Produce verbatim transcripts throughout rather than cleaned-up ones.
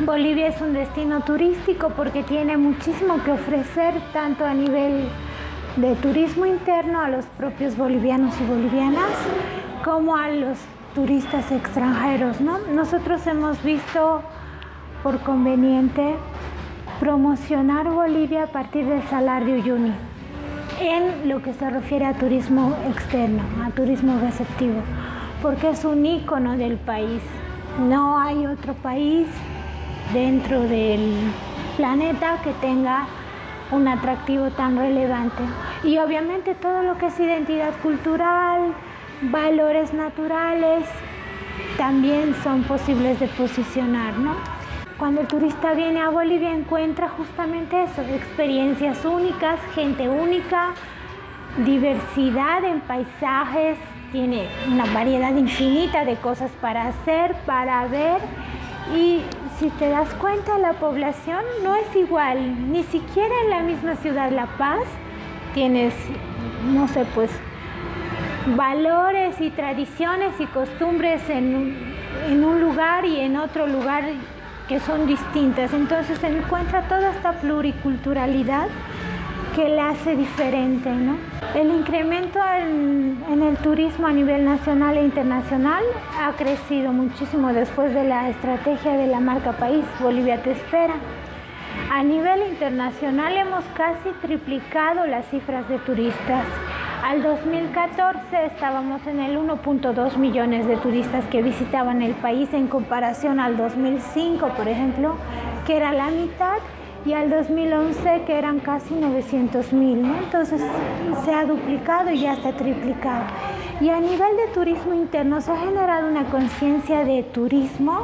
Bolivia es un destino turístico porque tiene muchísimo que ofrecer, tanto a nivel de turismo interno a los propios bolivianos y bolivianas, como a los turistas extranjeros, ¿no? Nosotros hemos visto por conveniente promocionar Bolivia a partir del Salar de Uyuni, en lo que se refiere a turismo externo, a turismo receptivo, porque es un ícono del país. No hay otro país dentro del planeta que tenga un atractivo tan relevante. Y obviamente todo lo que es identidad cultural, valores naturales, también son posibles de posicionar, ¿no? Cuando el turista viene a Bolivia encuentra justamente eso, experiencias únicas, gente única, diversidad en paisajes, tiene una variedad infinita de cosas para hacer, para ver, y si te das cuenta la población no es igual, ni siquiera en la misma ciudad La Paz tienes, no sé, pues valores y tradiciones y costumbres en, en un lugar y en otro lugar que son distintas. Entonces se encuentra toda esta pluriculturalidad que la hace diferente, ¿no? El incremento en, en el turismo a nivel nacional e internacional ha crecido muchísimo después de la estrategia de la marca país, Bolivia te espera. A nivel internacional hemos casi triplicado las cifras de turistas. Al dos mil catorce estábamos en el uno punto dos millones de turistas que visitaban el país en comparación al dos mil cinco, por ejemplo, que era la mitad, y al dos mil once que eran casi novecientos mil, ¿no? Entonces se ha duplicado y ya está triplicado. Y a nivel de turismo interno se ha generado una conciencia de turismo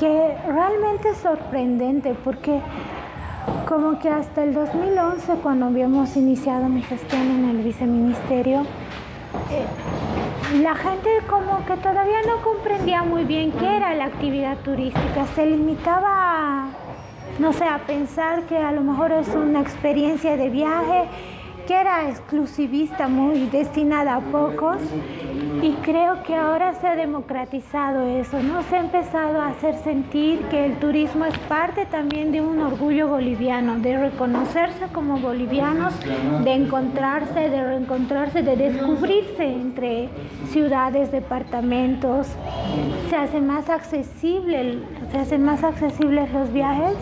que realmente es sorprendente, porque como que hasta el dos mil once, cuando habíamos iniciado mi gestión en el viceministerio, eh, la gente como que todavía no comprendía muy bien qué era la actividad turística. Se limitaba a, no sé, a pensar que a lo mejor es una experiencia de viaje, que era exclusivista, muy destinada a pocos, y creo que ahora se ha democratizado eso, ¿no? Se ha empezado a hacer sentir que el turismo es parte también de un orgullo boliviano, de reconocerse como bolivianos, de encontrarse, de reencontrarse, de descubrirse entre ciudades, departamentos. Se hace más accesible, se hacen más accesibles los viajes,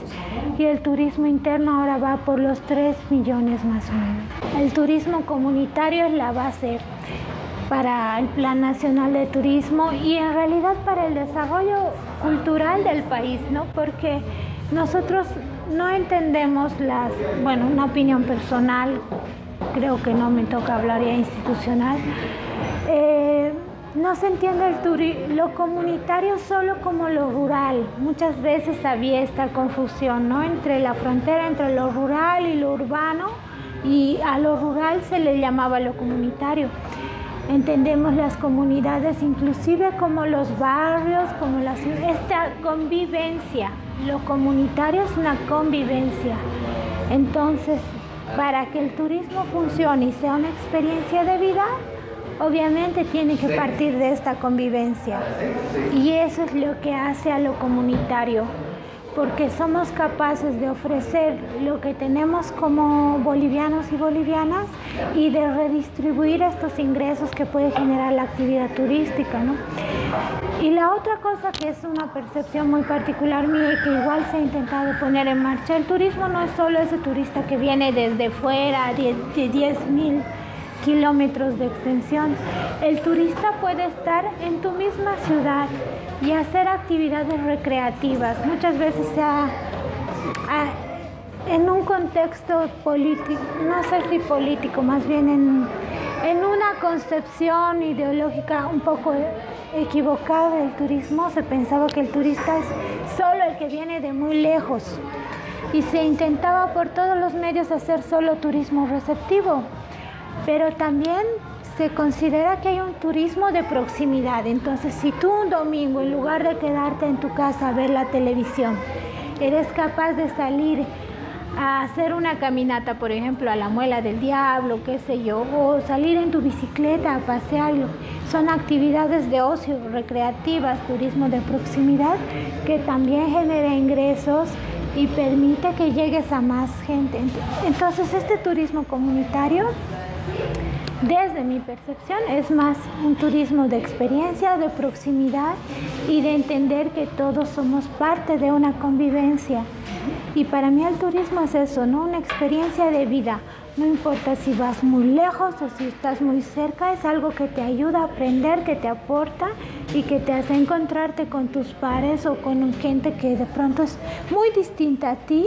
y el turismo interno ahora va por los tres millones más o menos. El turismo comunitario es la base para el Plan Nacional de Turismo y en realidad para el desarrollo cultural del país, ¿no? Porque nosotros no entendemos las, bueno, una opinión personal, creo que no me toca hablar ya institucional, eh, no se entiende el turi lo comunitario solo como lo rural. Muchas veces había esta confusión, ¿no? Entre la frontera, entre lo rural y lo urbano, y a lo rural se le llamaba lo comunitario. Entendemos las comunidades inclusive como los barrios, como las, esta convivencia. Lo comunitario es una convivencia. Entonces, para que el turismo funcione y sea una experiencia de vida, obviamente tiene que partir de esta convivencia. Y eso es lo que hace a lo comunitario, porque somos capaces de ofrecer lo que tenemos como bolivianos y bolivianas y de redistribuir estos ingresos que puede generar la actividad turística, ¿no? Y la otra cosa que es una percepción muy particular mía y que igual se ha intentado poner en marcha, el turismo no es solo ese turista que viene desde fuera de diez mil kilómetros de extensión. El turista puede estar en tu misma ciudad y hacer actividades recreativas. Muchas veces sea, a, en un contexto político, no sé si político, más bien en, en una concepción ideológica un poco equivocada del turismo, se pensaba que el turista es solo el que viene de muy lejos y se intentaba por todos los medios hacer solo turismo receptivo. Pero también se considera que hay un turismo de proximidad. Entonces, si tú un domingo, en lugar de quedarte en tu casa a ver la televisión, eres capaz de salir a hacer una caminata, por ejemplo, a la Muela del Diablo, qué sé yo, o salir en tu bicicleta a pasearlo. Son actividades de ocio, recreativas, turismo de proximidad, que también genera ingresos y permite que llegues a más gente. Entonces, este turismo comunitario, desde mi percepción, es más un turismo de experiencia, de proximidad y de entender que todos somos parte de una convivencia. Y para mí el turismo es eso, ¿no? Una experiencia de vida. No importa si vas muy lejos o si estás muy cerca, es algo que te ayuda a aprender, que te aporta y que te hace encontrarte con tus pares o con gente que de pronto es muy distinta a ti.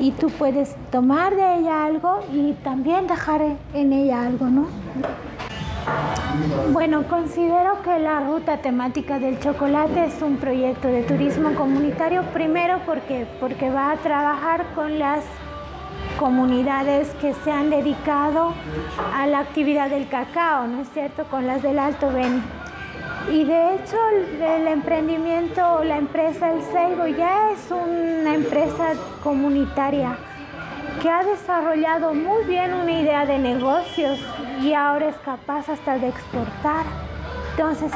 Y tú puedes tomar de ella algo y también dejar en ella algo, ¿no? Bueno, considero que la ruta temática del chocolate es un proyecto de turismo comunitario, primero porque, porque va a trabajar con las comunidades que se han dedicado a la actividad del cacao, ¿no es cierto?, con las del Alto Beni. Y de hecho el emprendimiento, la empresa El Ceibo ya es una empresa comunitaria que ha desarrollado muy bien una idea de negocios y ahora es capaz hasta de exportar. Entonces,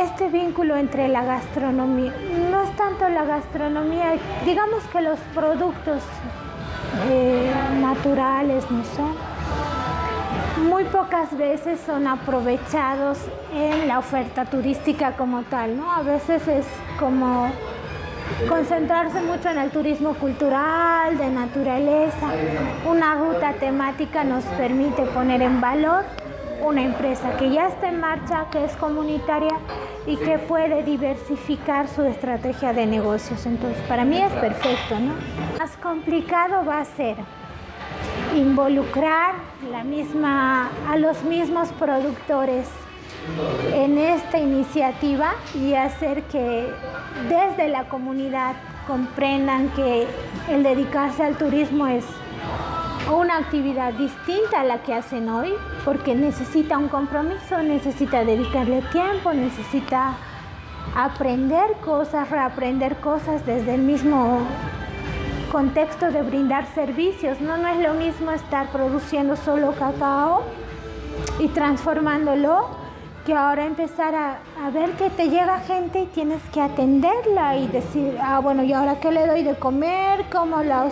este vínculo entre la gastronomía, no es tanto la gastronomía, digamos que los productos eh, naturales, no son. Muy pocas veces son aprovechados en la oferta turística como tal, ¿no? A veces es como concentrarse mucho en el turismo cultural, de naturaleza. Una ruta temática nos permite poner en valor una empresa que ya está en marcha, que es comunitaria y que puede diversificar su estrategia de negocios. Entonces, para mí es perfecto, ¿no? Más complicado va a ser involucrar la misma, a los mismos productores en esta iniciativa y hacer que desde la comunidad comprendan que el dedicarse al turismo es una actividad distinta a la que hacen hoy, porque necesita un compromiso, necesita dedicarle tiempo, necesita aprender cosas, reaprender cosas desde el mismo contexto de brindar servicios, ¿no? No es lo mismo estar produciendo solo cacao y transformándolo, que ahora empezar a, a ver que te llega gente y tienes que atenderla y decir, ah, bueno, ¿y ahora qué le doy de comer? ¿Cómo, la,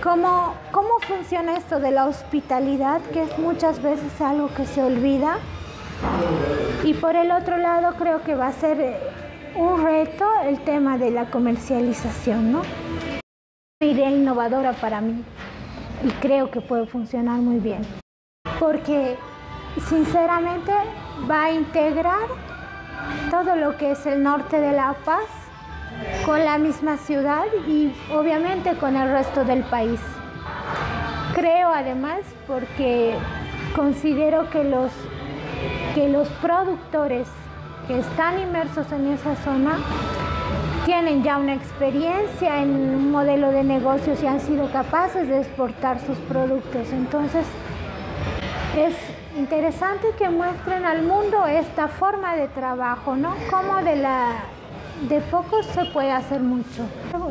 cómo, cómo funciona esto de la hospitalidad, que es muchas veces algo que se olvida? Y por el otro lado, creo que va a ser un reto el tema de la comercialización, ¿no? Idea innovadora para mí y creo que puede funcionar muy bien porque sinceramente va a integrar todo lo que es el norte de La Paz con la misma ciudad y obviamente con el resto del país. Creo además porque considero que los, que los productores que están inmersos en esa zona tienen ya una experiencia en un modelo de negocios y han sido capaces de exportar sus productos. Entonces, es interesante que muestren al mundo esta forma de trabajo, ¿no? Como de, la, de poco se puede hacer mucho.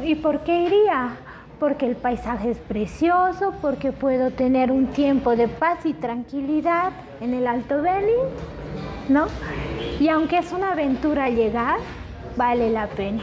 ¿Y por qué iría? Porque el paisaje es precioso, porque puedo tener un tiempo de paz y tranquilidad en el Alto Beni, ¿no? Y aunque es una aventura llegar, vale la pena.